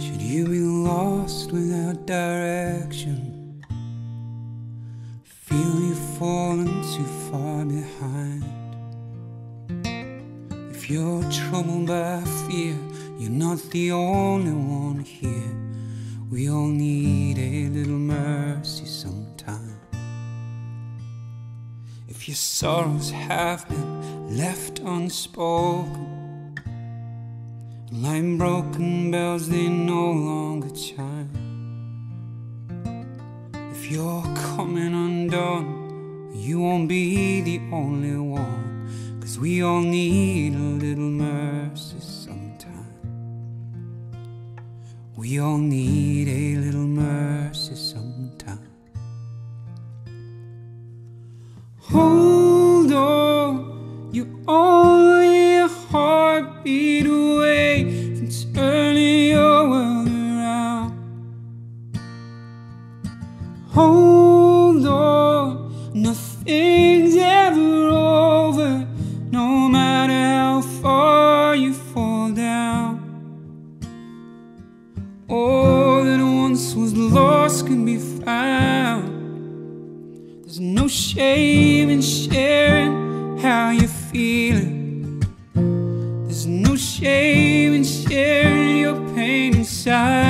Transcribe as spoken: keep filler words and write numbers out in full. Should you be lost without direction, feel you've fallen too far behind? If you're troubled by fear, you're not the only one here. We all need a little mercy sometime. If your sorrows have been left unspoken, like broken bells, they no longer chime. If you're coming undone, you won't be the only one, 'cause we all need a little mercy sometime. We all need a little mercy sometime. Hold on, you only a heartbeat away. Hold on, nothing's ever over, no matter how far you fall down. All that once was lost can be found. There's no shame in sharing how you're feeling. There's no shame in sharing your pain inside.